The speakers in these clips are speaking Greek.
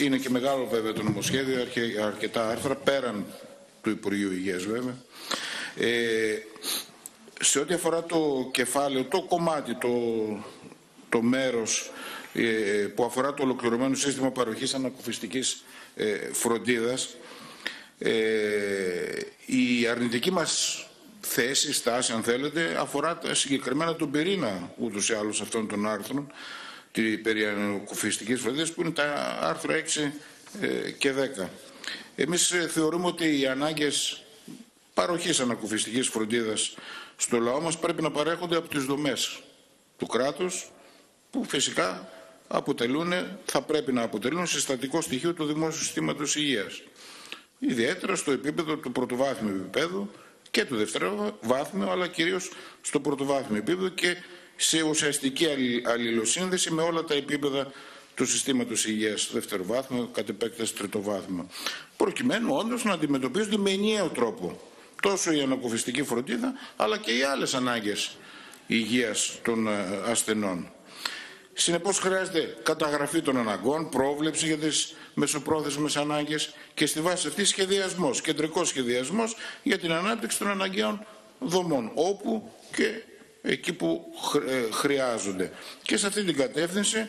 Είναι και μεγάλο βέβαια το νομοσχέδιο, αρκετά άρθρα, πέραν του Υπουργείου Υγείας βέβαια. Σε ό,τι αφορά το κεφάλαιο, το κομμάτι, το μέρος που αφορά το ολοκληρωμένο σύστημα παροχής ανακουφιστικής φροντίδας, η αρνητική μας θέση, στάση αν θέλετε, αφορά συγκεκριμένα τον πυρήνα ούτως ή άλλως αυτών των άρθρων περί ανακουφιστικής φροντίδας, που είναι τα άρθρα 6 και 10. Εμείς θεωρούμε ότι οι ανάγκες παροχής ανακουφιστικής φροντίδας στο λαό μας πρέπει να παρέχονται από τις δομές του κράτους, που φυσικά θα πρέπει να αποτελούν συστατικό στοιχείο του δημόσιου συστήματος υγείας. Ιδιαίτερα στο επίπεδο του πρωτοβάθμιου επίπεδου και του δευτεροβάθμιου, αλλά κυρίως στο πρωτοβάθμιο επίπεδο και σε ουσιαστική αλληλοσύνδεση με όλα τα επίπεδα του συστήματος υγείας, δευτεροβάθμιο, κατ' επέκταση τριτοβάθμιο, προκειμένου όντως να αντιμετωπίζονται με ενιαίο τρόπο τόσο η ανακουφιστική φροντίδα, αλλά και οι άλλες ανάγκες υγείας των ασθενών. Συνεπώς χρειάζεται καταγραφή των αναγκών, πρόβλεψη για τις μεσοπρόθεσμες ανάγκες και στη βάση αυτή σχεδιασμός, κεντρικός σχεδιασμός για την ανάπτυξη των αναγκαίων δομών, όπου και εκεί που χρειάζονται. Και σε αυτή την κατεύθυνση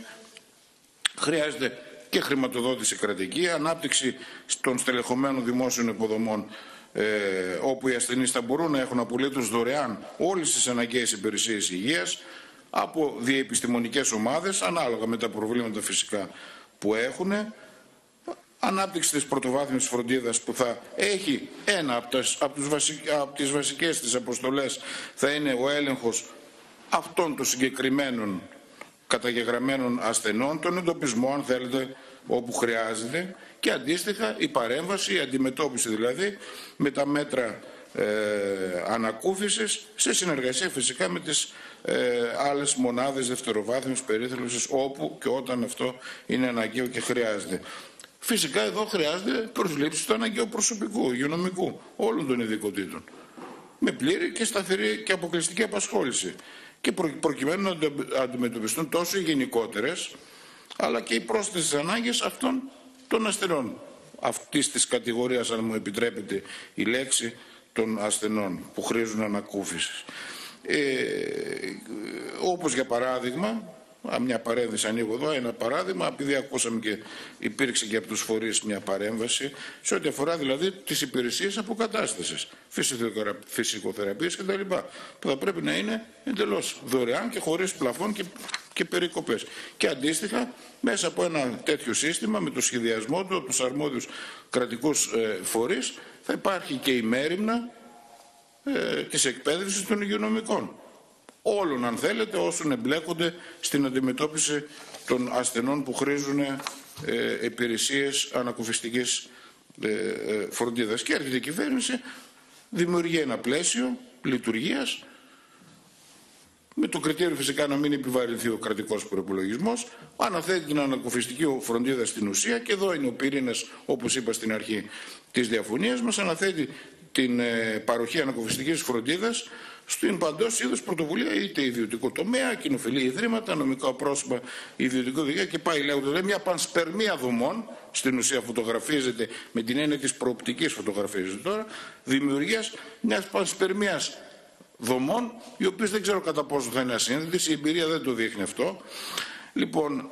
χρειάζεται και χρηματοδότηση κρατική, ανάπτυξη των στελεχωμένων δημόσιων υποδομών, όπου οι ασθενείς θα μπορούν να έχουν απολύτως δωρεάν όλες τις αναγκαίες υπηρεσίες υγείας από διεπιστημονικές ομάδες, ανάλογα με τα προβλήματα φυσικά που έχουν, ανάπτυξη της πρωτοβάθμιας φροντίδας που θα έχει ένα από τις βασικές της αποστολές, θα είναι ο έλεγχος αυτών των συγκεκριμένων καταγεγραμμένων ασθενών, τον εντοπισμό αν θέλετε όπου χρειάζεται, και αντίστοιχα η παρέμβαση, η αντιμετώπιση δηλαδή με τα μέτρα ανακούφισης, σε συνεργασία φυσικά με τις άλλες μονάδες δευτεροβάθμιας περίθαλψης όπου και όταν αυτό είναι αναγκαίο και χρειάζεται. Φυσικά εδώ χρειάζεται προσλήψη του αναγκαίου προσωπικού, υγειονομικού, όλων των ειδικοτήτων, με πλήρη και σταθερή και αποκλειστική απασχόληση, και προκειμένου να αντιμετωπιστούν τόσο οι γενικότερες αλλά και οι πρόσθετες ανάγκες αυτών των ασθενών, αυτής της κατηγορίας, αν μου επιτρέπετε η λέξη, των ασθενών που χρήζουν ανακούφισης. Όπως για παράδειγμα, μια παρένθεση ανοίγω εδώ, ένα παράδειγμα, επειδή ακούσαμε και υπήρξε και από τους φορείς μια παρέμβαση, σε ό,τι αφορά δηλαδή τις υπηρεσίες αποκατάστασης, φυσικοθεραπείες κτλ., που θα πρέπει να είναι εντελώς δωρεάν και χωρίς πλαφόν και περικοπές. Και αντίστοιχα, μέσα από ένα τέτοιο σύστημα, με το σχεδιασμό του από τους αρμόδιους κρατικούς φορείς, θα υπάρχει και η μέριμνα της εκπαίδευσης των υγειονομικών, όλων αν θέλετε όσων εμπλέκονται στην αντιμετώπιση των ασθενών που χρήζουν υπηρεσίες ανακουφιστικής φροντίδας. Και η αρχική κυβέρνηση δημιουργεί ένα πλαίσιο λειτουργίας, με το κριτήριο φυσικά να μην επιβαρυνθεί ο κρατικός προϋπολογισμός, αναθέτει την ανακουφιστική φροντίδα στην ουσία, και εδώ είναι ο πυρήνας, όπως είπα στην αρχή, της διαφωνίας μας, αναθέτει την παροχή ανακουφιστικής φροντίδας στην παντός είδους πρωτοβουλία, είτε ιδιωτικό τομέα, κοινοφιλή ιδρύματα, νομικά πρόσωπα, ιδιωτικό δικαίωμα και πάει λέγοντας. Μια πανσπερμία δομών, στην ουσία φωτογραφίζεται με την έννοια της προοπτικής, φωτογραφίζεται τώρα, δημιουργίας μιας πανσπερμίας δομών, οι οποίες δεν ξέρω κατά πόσο θα είναι ασύνδετες, η εμπειρία δεν το δείχνει αυτό. Λοιπόν,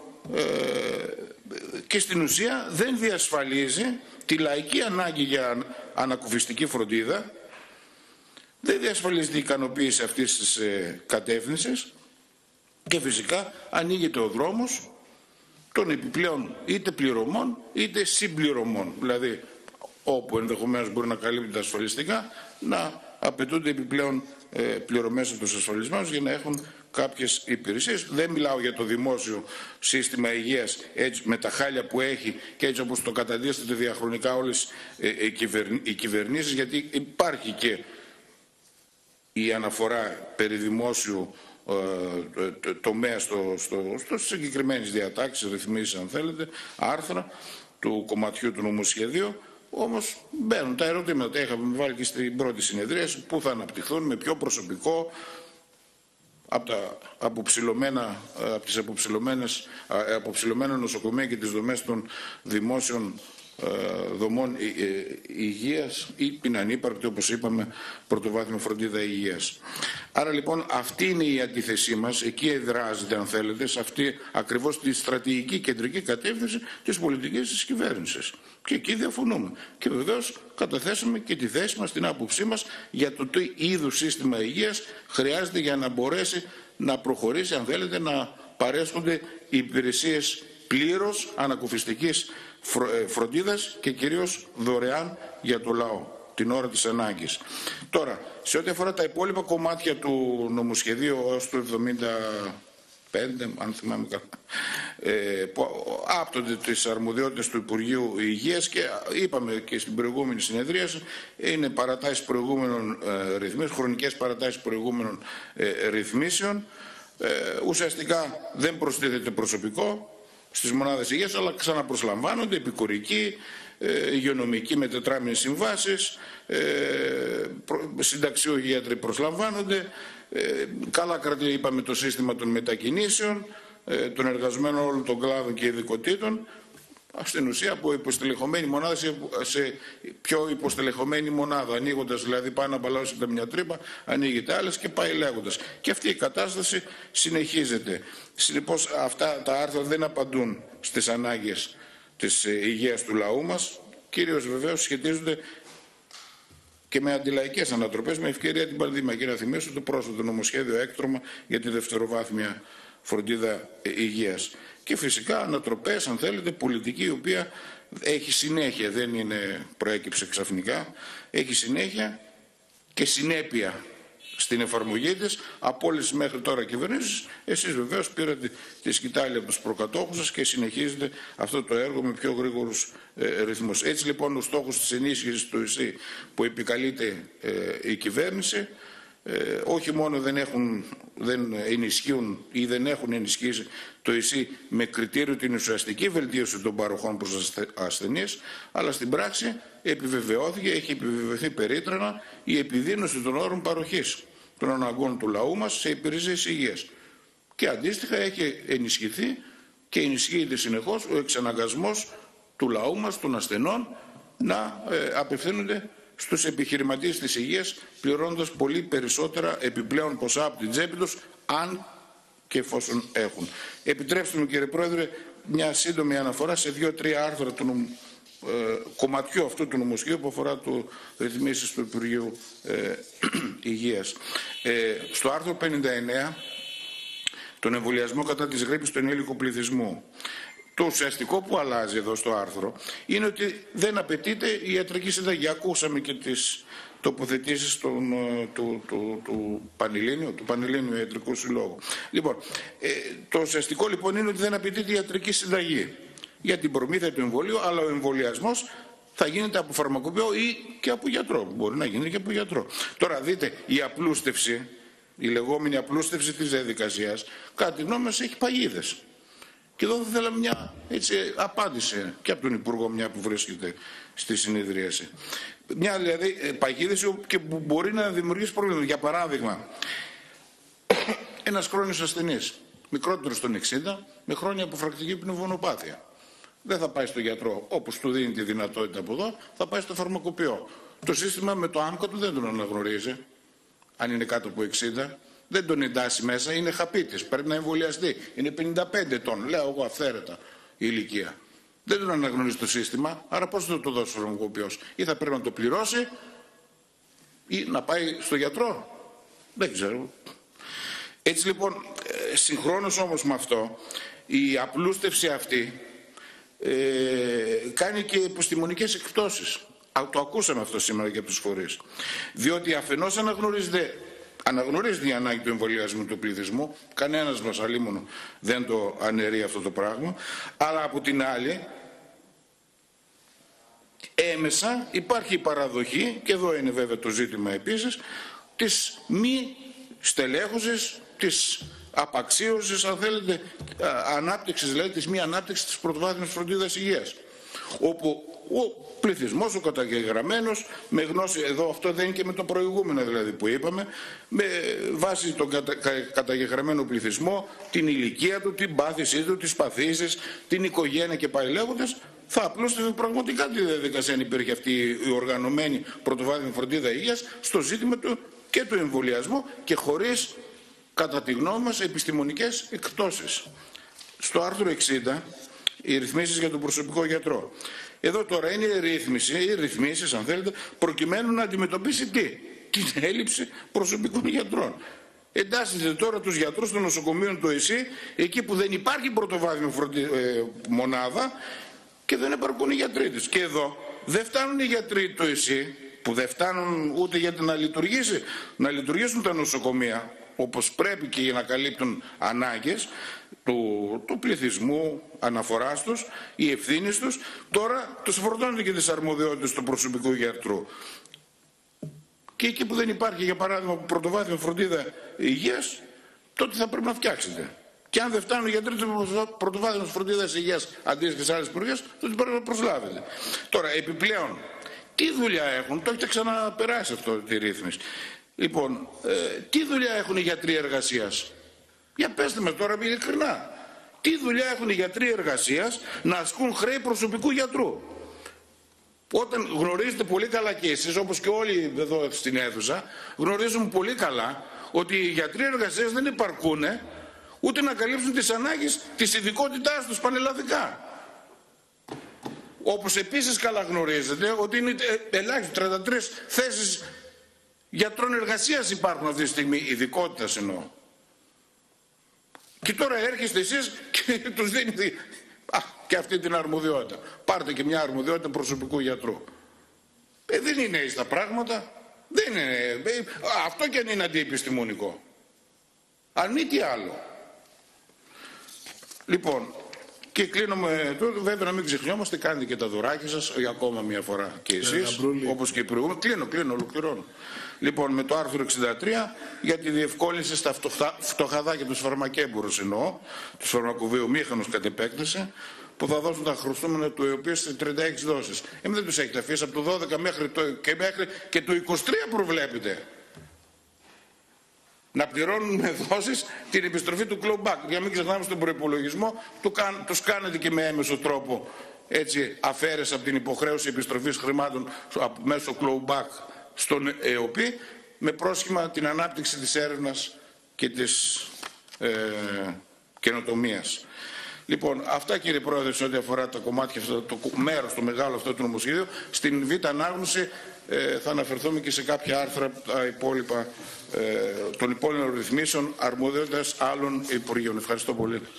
και στην ουσία δεν διασφαλίζει τη λαϊκή ανάγκη για ανακουφιστική φροντίδα, δεν διασφαλίζει την ικανοποίηση αυτής της κατεύθυνσης, και φυσικά ανοίγεται ο δρόμος των επιπλέον είτε πληρωμών είτε συμπληρωμών, δηλαδή όπου ενδεχομένως μπορεί να καλύπτουν τα ασφαλιστικά, να απαιτούνται επιπλέον πληρωμές από τους ασφαλισμένους για να έχουν κάποιες υπηρεσίες. Δεν μιλάω για το δημόσιο σύστημα υγείας έτσι, με τα χάλια που έχει και έτσι όπως το καταδίσταται διαχρονικά όλες οι κυβερνήσεις, γιατί υπάρχει και η αναφορά περί δημόσιου τομέα στις συγκεκριμένες διατάξεις, ρυθμίσεις αν θέλετε, άρθρα του κομματιού του νομοσχεδίου. Όμως μπαίνουν τα ερωτήματα, είχαμε βάλει και στην πρώτη συνεδρία, πού θα αναπτυχθούν, με ποιο προσωπικό, από τις αποψηλωμένα νοσοκομεία και τις δομές των δημόσιων δομών υγείας ή την ανύπαρκτη, όπως είπαμε, πρωτοβάθμια φροντίδα υγείας. Άρα λοιπόν αυτή είναι η αντίθεσή μας, εκεί εδράζεται αν θέλετε, σε αυτή ακριβώς τη στρατηγική κεντρική κατεύθυνση της πολιτικής της κυβέρνησης. Και εκεί διαφωνούμε. Και βεβαίως καταθέσαμε και τη θέση μας, την άποψή μας για το τι είδους σύστημα υγείας χρειάζεται για να μπορέσει να προχωρήσει, αν θέλετε, να παρέσχονται οι υπηρεσίες πλήρως ανακουφιστικής φροντίδας και κυρίως δωρεάν για το λαό, την ώρα της ανάγκης. Τώρα, σε ό,τι αφορά τα υπόλοιπα κομμάτια του νομοσχεδίου έως το 75, αν θυμάμαι καλά, που άπτονται τις αρμοδιότητες του Υπουργείου Υγείας και είπαμε και στην προηγούμενη συνεδρίαση, είναι παρατάσεις προηγούμενων ρυθμίσεων, χρονικές παρατάσεις προηγούμενων ρυθμίσεων. Ουσιαστικά δεν προστίθεται προσωπικό στις μονάδες υγείας, αλλά ξαναπροσλαμβάνονται επικουρικοί, υγειονομικοί με τετράμινες συμβάσεις, συνταξιούχοι γιατροί προσλαμβάνονται, καλά κρατεί, είπαμε, το σύστημα των μετακινήσεων, των εργαζομένων όλων των κλάδων και ειδικοτήτων, στην ουσία από υποστελεχωμένη μονάδα σε πιο υποστελεχωμένη μονάδα, ανοίγοντας δηλαδή πάνω απαλάωση από μια τρύπα, ανοίγεται άλλες και πάει λέγοντας. Και αυτή η κατάσταση συνεχίζεται. Συνεπώς αυτά τα άρθρα δεν απαντούν στις ανάγκες της υγείας του λαού μας, κυρίως βεβαίως σχετίζονται και με αντιλαϊκές ανατροπές, με ευκαιρία την πανδημία. Και να θυμίσω το πρόσφατο νομοσχέδιο έκτρωμα για τη δευτεροβάθμια φροντίδα υγείας. Και φυσικά ανατροπές, αν θέλετε, πολιτική, η οποία έχει συνέχεια, δεν είναι προέκυψε ξαφνικά, έχει συνέχεια και συνέπεια στην εφαρμογή της από όλες μέχρι τώρα κυβερνήσεις. Εσείς βεβαίως πήρατε τη σκητάλη από τους προκατόχους σας και συνεχίζετε αυτό το έργο με πιο γρήγορους ρυθμούς. Έτσι λοιπόν ο στόχος της ενίσχυσης του ΕΣΥ που επικαλείται η κυβέρνηση, όχι μόνο δεν ενισχύουν ή δεν έχουν ενισχύσει το ΕΣΥ με κριτήριο την ουσιαστική βελτίωση των παροχών προς ασθενείς, αλλά στην πράξη επιβεβαιώθηκε, έχει επιβεβαιωθεί περίτρανα η επιδείνωση των όρων παροχής των αναγκών του λαού μας σε υπηρεσίες υγείας. Και αντίστοιχα έχει ενισχυθεί και ενισχύεται συνεχώς ο εξαναγκασμός του λαού μας, των ασθενών, να απευθύνονται στους επιχειρηματίες της υγείας, πληρώνοντας πολύ περισσότερα επιπλέον ποσά από την τσέπη τους, αν και εφόσον έχουν. Επιτρέψτε μου, κύριε Πρόεδρε, μια σύντομη αναφορά σε 2-3 άρθρα του κομματιού αυτού του νομοσχεδίου που αφορά το ρυθμίσεις του Υπουργείου Υγείας. Στο άρθρο 59, τον εμβολιασμό κατά της γρίπης του ενήλικου πληθυσμού. Το ουσιαστικό που αλλάζει εδώ στο άρθρο είναι ότι δεν απαιτείται η ιατρική συνταγή. Ακούσαμε και τις τοποθετήσεις του Πανελλήνιου Ιατρικού Συλλόγου. Λοιπόν, το ουσιαστικό λοιπόν είναι ότι δεν απαιτείται η ιατρική συνταγή για την προμήθεια του εμβολίου, αλλά ο εμβολιασμός θα γίνεται από φαρμακοποιό ή και από γιατρό. Μπορεί να γίνεται και από γιατρό. Τώρα δείτε, η απλούστευση, η λεγόμενη απλούστευση της διαδικασίας, κατά τη γνώμη μας έχει παγίδες. Και εδώ θα θέλαμε μια απάντηση και από τον Υπουργό, μια που βρίσκεται στη συνεδρίαση. Μια δηλαδή παγίδευση και που μπορεί να δημιουργήσει πρόβλημα. Για παράδειγμα, ένας χρόνιος ασθενής, μικρότερος των 60, με χρόνια αποφρακτική πνευμονοπάθεια. Δεν θα πάει στο γιατρό, όπως του δίνει τη δυνατότητα από εδώ, θα πάει στο φαρμακοποιό. Το σύστημα με το άμκα του δεν τον αναγνωρίζει, αν είναι κάτω από 60. Δεν τον εντάσσει μέσα, είναι χαπίτης, πρέπει να εμβολιαστεί. Είναι 55 ετών, λέω εγώ αυθαίρετα η ηλικία. Δεν τον αναγνωρίζει το σύστημα, άρα πώς θα το δώσει ο φαρμακοποιός? Ή θα πρέπει να το πληρώσει ή να πάει στο γιατρό. Δεν ξέρω. Έτσι λοιπόν, συγχρόνως όμως με αυτό, η απλούστευση αυτή κάνει και επιστημονικές εκπτώσεις. Το ακούσαμε αυτό σήμερα και από τους φορείς. Διότι αφενός αναγνωρίζεται η ανάγκη του εμβολιασμού του πληθυσμού, κανένας μας αλίμονο δεν το αναιρεί αυτό το πράγμα, αλλά από την άλλη, έμεσα υπάρχει η παραδοχή, και εδώ είναι βέβαια το ζήτημα επίσης, της μη στελέχωσης, της απαξίωσης, αν θέλετε, ανάπτυξης, δηλαδή της μη ανάπτυξης της πρωτοβάθμιας φροντίδας υγείας, όπου ο πληθυσμός, ο καταγεγραμμένος, με γνώση, εδώ αυτό δεν είναι και με το προηγούμενο δηλαδή που είπαμε, με βάση τον καταγεγραμμένο πληθυσμό, την ηλικία του, την πάθησή του, τις παθήσεις, την οικογένεια και πάλι λέγοντας, θα απλούστευε πραγματικά τη διαδικασία αν υπήρχε αυτή η οργανωμένη πρωτοβάθμια φροντίδα υγείας στο ζήτημα του και του εμβολιασμού και χωρίς, κατά τη γνώμη μας, επιστημονικές εκπτώσεις. Στο άρθρο 60, οι ρυθμίσεις για τον προσωπικό γιατρό. Εδώ τώρα είναι η ρύθμιση, οι ρυθμίσεις αν θέλετε, προκειμένου να αντιμετωπίσει τι? Την έλλειψη προσωπικών γιατρών. Εντάσσεται τώρα τους γιατρούς των νοσοκομείων του ΕΣΥ, εκεί που δεν υπάρχει πρωτοβάθμια μονάδα και δεν επαρκούν οι γιατροί της. Και εδώ δεν φτάνουν οι γιατροί του ΕΣΥ, που δεν φτάνουν ούτε για να λειτουργήσουν τα νοσοκομεία, όπως πρέπει και για να καλύπτουν ανάγκες του πληθυσμού, αναφοράς τους, οι ευθύνες τους, τώρα τους φορτώνονται και τις αρμοδιότητες του προσωπικού γιατρού. Και εκεί που δεν υπάρχει, για παράδειγμα, πρωτοβάθμια φροντίδα υγείας, τότε θα πρέπει να φτιάξετε. Και αν δεν φτάνουν οι γιατροί πρωτοβάθμιας φροντίδας υγείας αντίστοιχες σε άλλες υπουργές, τότε πρέπει να προσλάβετε. Τώρα, επιπλέον, τι δουλειά έχουν, το έχετε ξαναπεράσει αυτό τη ρύθμιση. Λοιπόν, τι δουλειά έχουν οι γιατροί εργασίας? Για πέστε με τώρα ειλικρινά. Τι δουλειά έχουν οι γιατροί εργασίας να ασκούν χρέη προσωπικού γιατρού? Όταν γνωρίζετε πολύ καλά και εσείς, όπως και όλοι εδώ στην αίθουσα, γνωρίζουμε πολύ καλά ότι οι γιατροί εργασίας δεν υπαρκούν ούτε να καλύψουν τις ανάγκες της ειδικότητάς τους πανελλαδικά. Όπως επίσης καλά γνωρίζετε ότι είναι ελάχιστο 33 θέσεις γιατρών εργασίας υπάρχουν αυτή τη στιγμή, ειδικότητας εννοώ. Και τώρα έρχεστε εσείς και τους δίνετε και αυτή την αρμοδιότητα. Πάρτε και μια αρμοδιότητα προσωπικού γιατρού. Δεν είναι έτσι τα πράγματα. Δεν είναι, αυτό και αν είναι αντιεπιστημονικό. Αν μη τι άλλο. Λοιπόν, και κλείνουμε τώρα, βέβαια να μην ξεχνιόμαστε, κάνετε και τα δωράκια σας για ακόμα μια φορά και εσείς, όπως και οι προηγούμενοι. Κλείνω, ολοκληρώνω. Λοιπόν, με το άρθρο 63 για τη διευκόλυνση στα φτωχαδάκια, τους φαρμακέμπορους εννοώ, τους φαρμακοβιομήχανους κατ' επέκταση, που θα δώσουν τα χρωστούμενα του οποίου σε 36 δόσεις. Δεν τους έχετε αφήσει, από το 12 μέχρι το 23 προβλέπετε να πληρώνουν με δόσεις την επιστροφή του clawback. Για μην ξεχνάμε στον προϋπολογισμό, τους κάνετε και με έμεσο τρόπο έτσι, αφαίρεση από την υποχρέωση επιστροφής χρημάτων μέσω clawback στον ΕΟΠΗ, με πρόσχημα την ανάπτυξη της έρευνας και της καινοτομίας. Λοιπόν, αυτά κύριε Πρόεδρε, σε ό,τι αφορά τα κομμάτια, το μεγάλο αυτό του νομοσχεδίου. Στην β' ανάγνωση θα αναφερθούμε και σε κάποια άρθρα των υπόλοιπων ρυθμίσεων αρμοδιότητας άλλων υπουργείων. Ευχαριστώ πολύ.